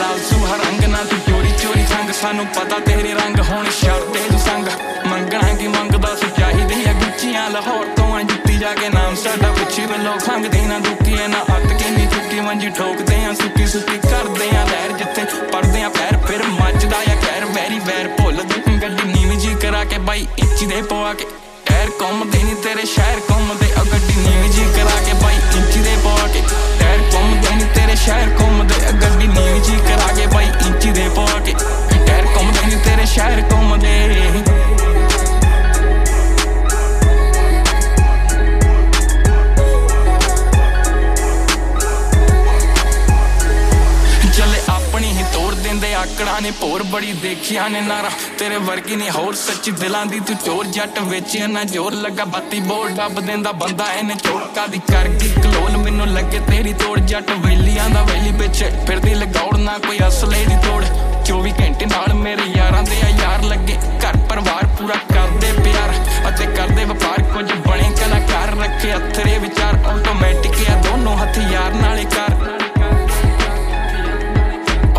लाल सू हर अंगना तू चोरी चोरी संग सानू पता तेरे रंग होने शर्ते तू संग मंगना की मंगदा सू चाहिदी आ गुच्चियां लाहौर तो आ जुत्ती जाके नाम साडा पुछी वल्लों संग देना दुखी है ना अत के नी चुकी मंजी ठोकदे आ सुकी सुकी करदे आ लहर जिथे पड़दे आ पैर फिर मजदा आ खैर वैरी वैर भुल दे गड्डी नीवी जी करा के बाई इच्ची दे पवा के ऐर कौम दे नी तेरे शहर कौम दे आ गड्डी नीवी जी करा के बाई इच्ची दे पवा के ऐर कौम दे नी तेरे शहर कौम दे आ गड्डी शहर घूम दे चले अपनी ही तोड़ देंदे आकड़ा ने भोर बड़ी देखिया ने नारा तेरे वर्गी ने होर सच्ची दिलां दी तू चोर जट वेचिया ना जोर लगा बाती बोल डब देंदा बंदा इन्हें चोका दी कर दी कलोल मैनू लगे तेरी तोड़ जट वेलियां दा वेली पिछे फिरदी लगाउड़ ना कोई असले दी तोड़ 24 घंटे नाल मेरे यारां दे यार लगे घर परिवार पूरा करदे प्यार अते करदे व्यापार कुछ बने कलाकार रखे अथरे विचार ऑटोमैटिक या दोनों हथियार नाले कार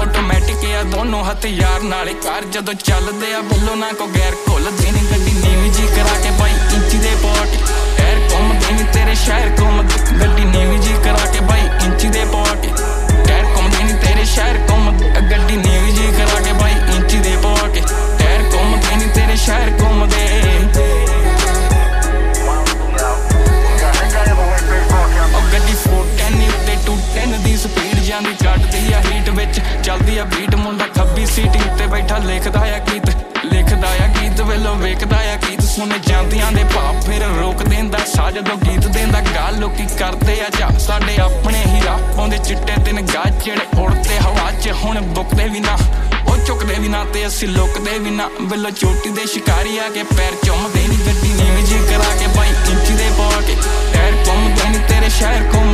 ऑटोमैटिक या दोनों हथियार नाले कार जदों चलदे आ बोलो ना को गैर कोल देनी गड्डी नीवी जी करा के भाई इंची दे पॉट ऐर घूम देनी तेरे शहर घूम गड्डी नीवी जी करा के भाई इंची दे पॉट ऐर घूम देनी तेरे शहर घूम गड्डी नीवी जी करा के भाई इंची दे पॉट ऐर घूम देनी तेरे शहर घूम दे गड्डी 410 उत्ते 210 दी स्पीड जांदी चढ़दी आ हीट विच चलदी आ बीट मुंडा खब्बी सीट उत्ते बैठा लिखदा आ गीत वेलो वेखदा आ गीत सुने जांदियां दे पाप फिर रोक देंदा साज दो गीत देंदा गाल लोकी करदे आ जा साडे अपने ही राह पौंदे चिट्टे दिन गाज जेड़े उड़दे हवा च हुण बुकदे वी ना ओ चुकदे वी ना ते असीं लुकदे वी ना वेलो चोटी दे शिकारी आ के पैर चुमदे नी गड्डी नीवी जी करा के भाई इंची दे पा के पैर घुमदे नी तेरे शहर घुम